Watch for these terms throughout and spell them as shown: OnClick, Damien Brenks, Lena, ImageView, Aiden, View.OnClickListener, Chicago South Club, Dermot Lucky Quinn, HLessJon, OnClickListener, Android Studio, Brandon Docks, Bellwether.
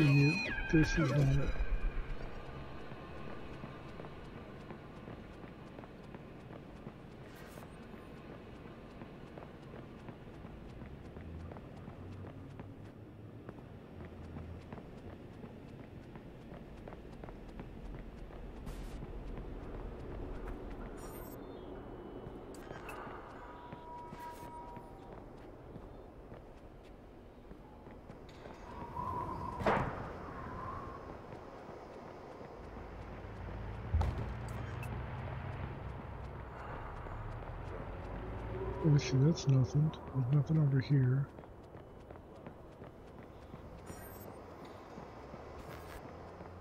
you. This is not it. See, that's nothing. There's nothing over here.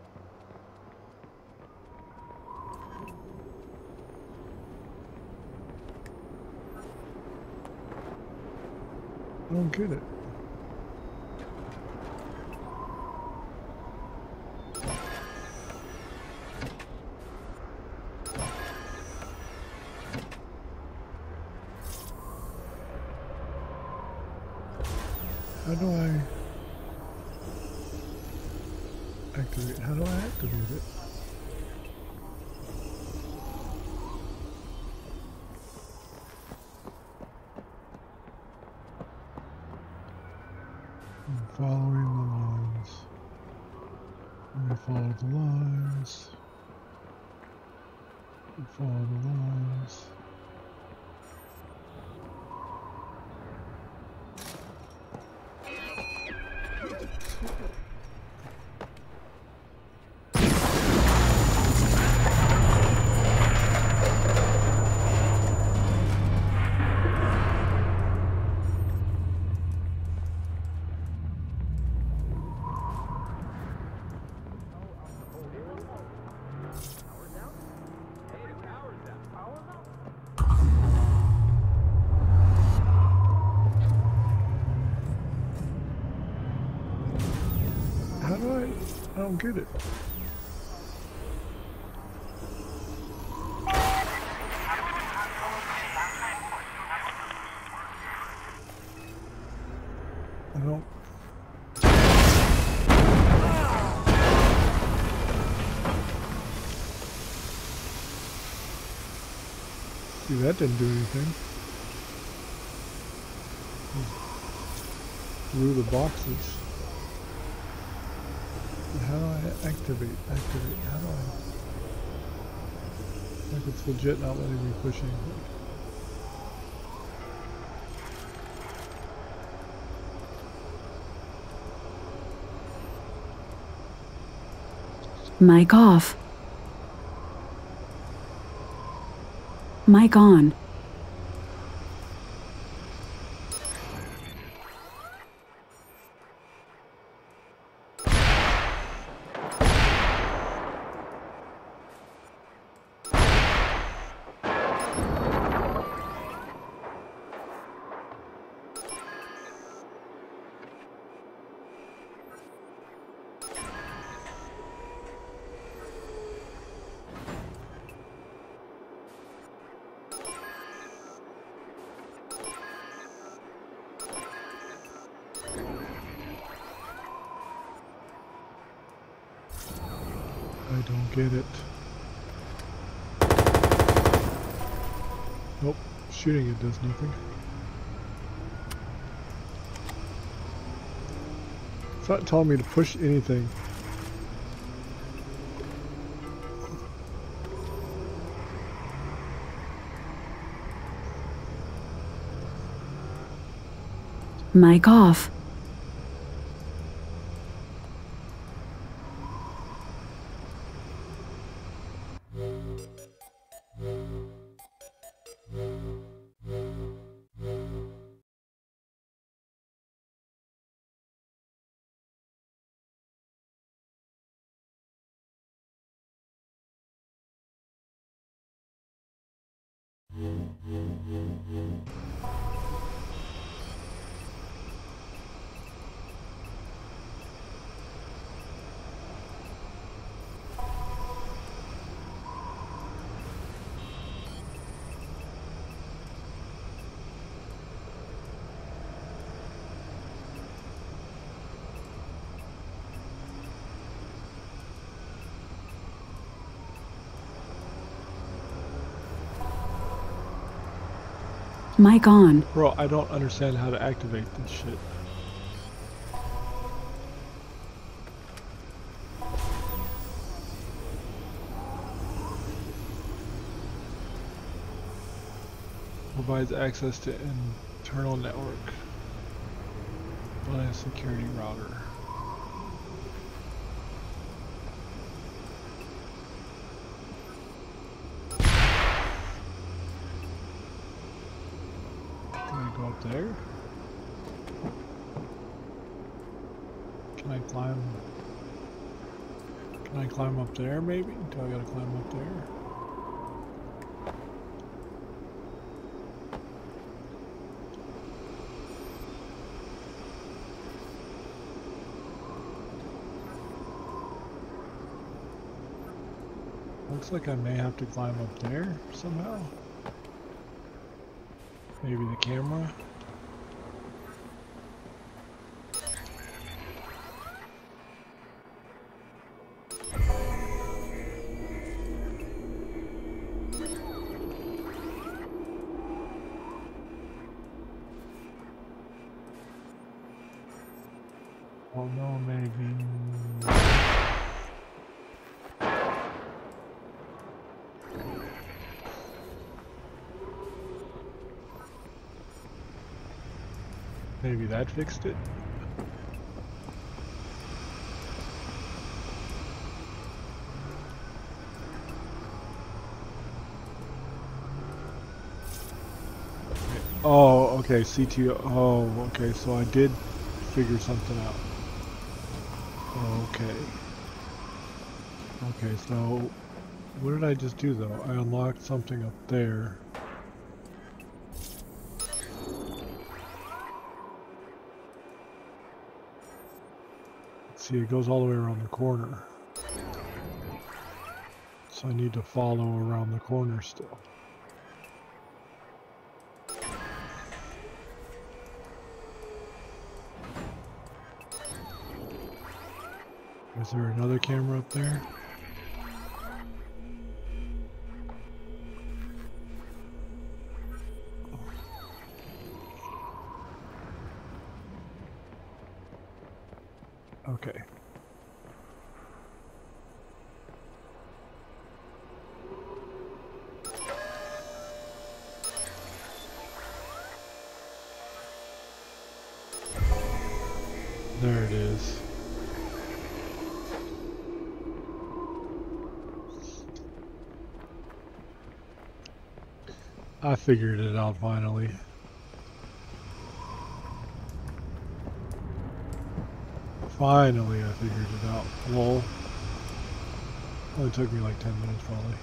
I don't get it. I don't get it. See, that didn't do anything. Through the boxes. How do I activate, how do I... Like, it's legit not letting me push anything. Mic off. Mic on. Get it. Nope, shooting it does nothing. It's not telling me to push anything. Mic off. Mic on. Bro, I don't understand how to activate this shit. Provides access to internal network by a security router. Can I go up there? Can I climb? Can I climb up there maybe? Until I gotta climb up there. Looks like I may have to climb up there somehow. Maybe the camera. Oh no, maybe. Maybe that fixed it. Okay. Oh, okay, CTO. Oh, okay, so I did figure something out. Okay. Okay, so what did I just do though? I unlocked something up there. See, it goes all the way around the corner. So I need to follow around the corner still. Is there another camera up there? Okay. There it is. I figured it out finally. Finally, I figured it out. Lol. Only took me like 10 minutes, probably.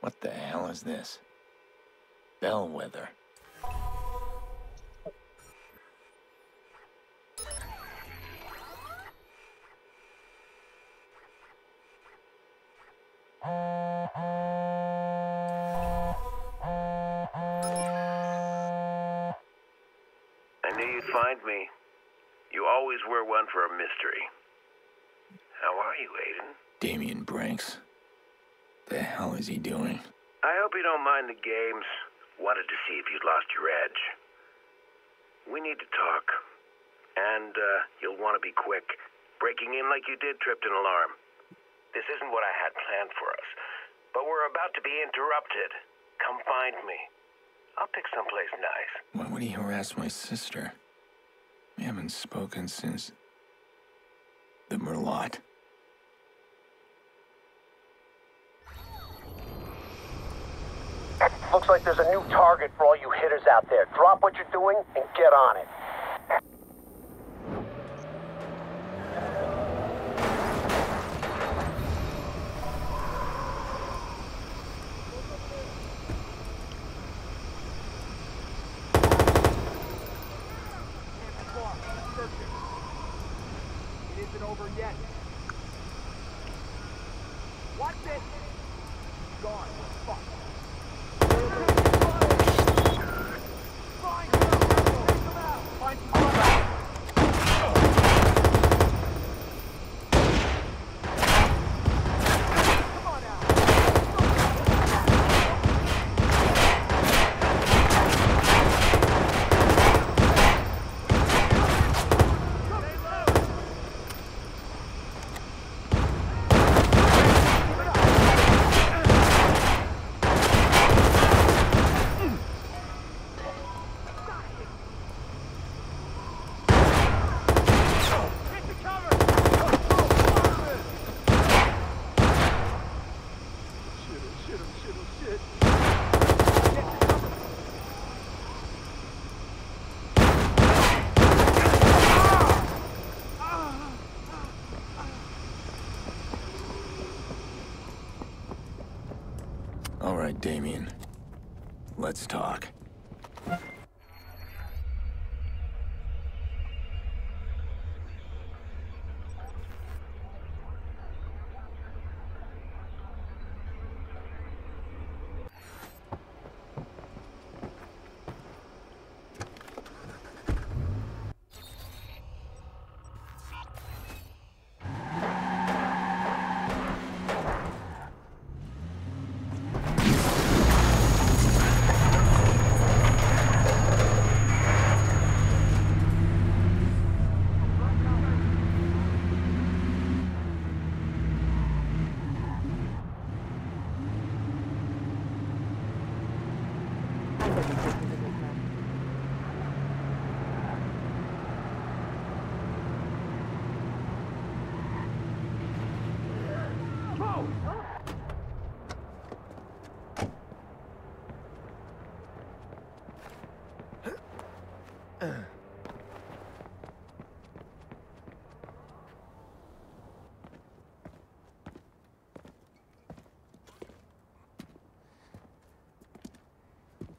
What the hell is this? Bellwether. I knew you'd find me. You always were one for a mystery. How are you, Aiden? Damien Brenks. The hell is he doing? I hope you don't mind the games. Wanted to see if you'd lost your edge. We need to talk. And, you'll want to be quick. Breaking in like you did tripped an alarm. This isn't what I had planned for us. But we're about to be interrupted. Come find me. I'll pick someplace nice. Why would he harass my sister? We haven't spoken since... the Merlot. Looks like there's a new target for all you hitters out there. Drop what you're doing and get on it. It isn't over yet. Watch it! Gone. Fuck. All right, Damien. Let's talk.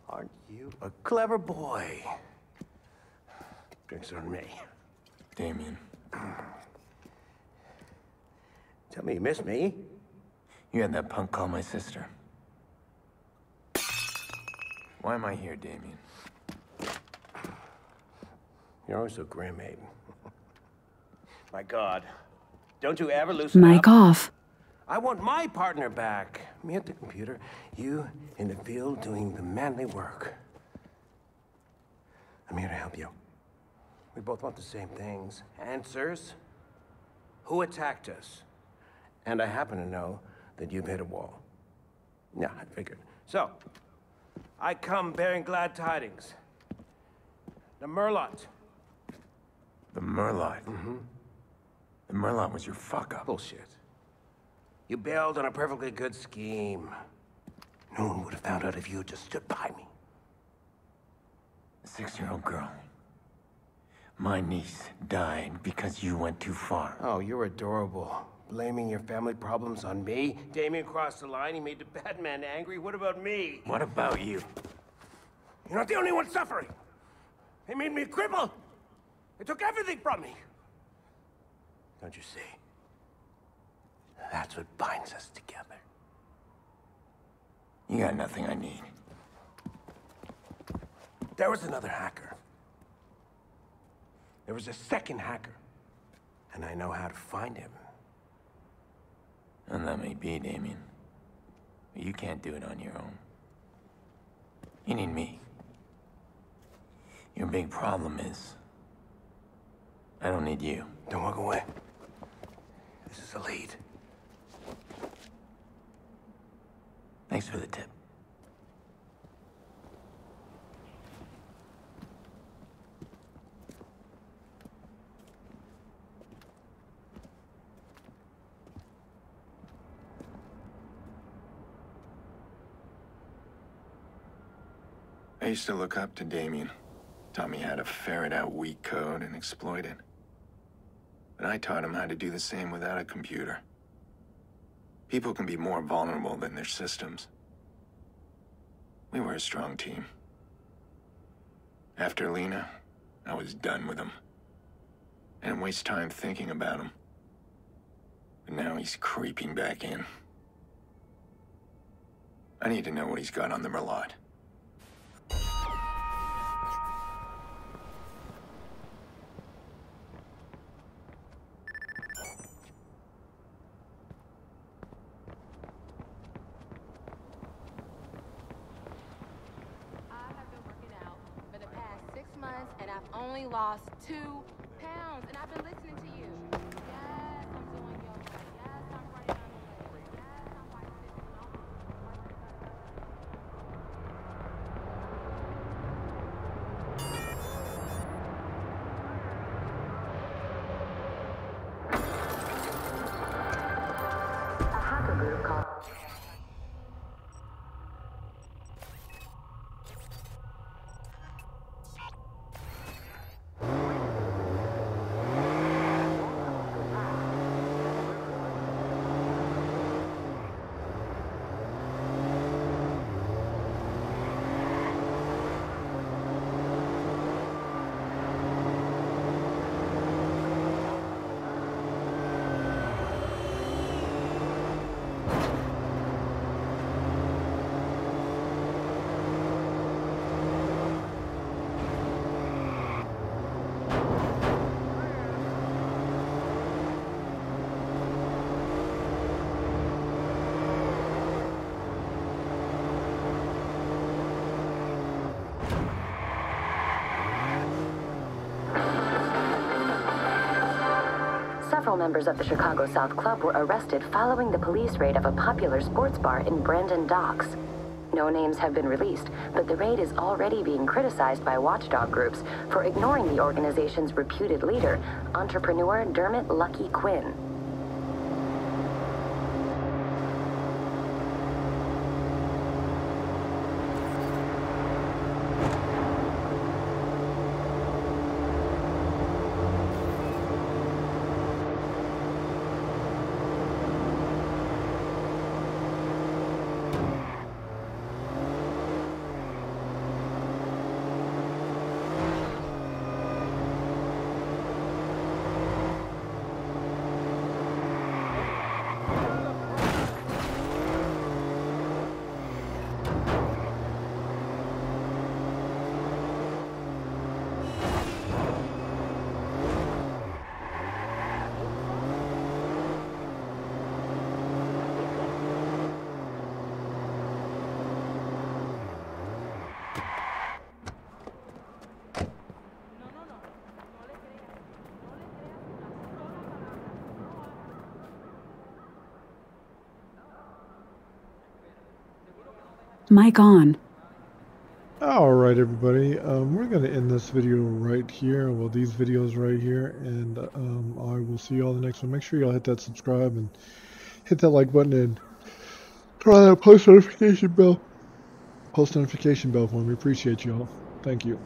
Aren't you a clever boy? Drinks on me. Damien. Tell me you miss me. You had that punk call my sister. Why am I here, Damien? You're always so grim, Aiden. My God. Don't you ever loosen up? Mic off. I want my partner back. Me at the computer, you in the field doing the manly work. I'm here to help you. We both want the same things. Answers. Who attacked us? And I happen to know that you've hit a wall. Yeah, I figured. So, I come bearing glad tidings. The Merlot. The Merlot? Mm-hmm. The Merlot was your fuck-up. Bullshit. You bailed on a perfectly good scheme. No one would have found out if you had just stood by me. A 6-year-old girl. My niece died because you went too far. Oh, you're adorable. Blaming your family problems on me? Damien crossed the line, he made the Batman angry. What about me? What about you? You're not the only one suffering. They made me a cripple. They took everything from me. Don't you see? That's what binds us together. You got nothing I need. There was another hacker. There was a second hacker. And I know how to find him. And that may be, Damien. But you can't do it on your own. You need me. Your big problem is... I don't need you. Don't walk away. This is a lead. Thanks for the tip. I used to look up to Damien. Taught me how to ferret out weak code and exploit it. But I taught him how to do the same without a computer. People can be more vulnerable than their systems. We were a strong team. After Lena, I was done with him. I didn't waste time thinking about him. But now he's creeping back in. I need to know what he's got on the merlot. Lost 2 pounds, and I've been listening to you. Yes, I'm doing yoga. Yes, I'm running on the leg. Yes, I'm watching this. A hacker group called. Several members of the Chicago South Club were arrested following the police raid of a popular sports bar in Brandon Docks. No names have been released, but the raid is already being criticized by watchdog groups for ignoring the organization's reputed leader, entrepreneur Dermot Lucky Quinn. Mic on. All right, everybody. We're going to end this video right here. Well, these videos right here. And I will see y'all in the next one. Make sure y'all hit that subscribe and hit that like button and turn on that post notification bell for me. Appreciate y'all. Thank you.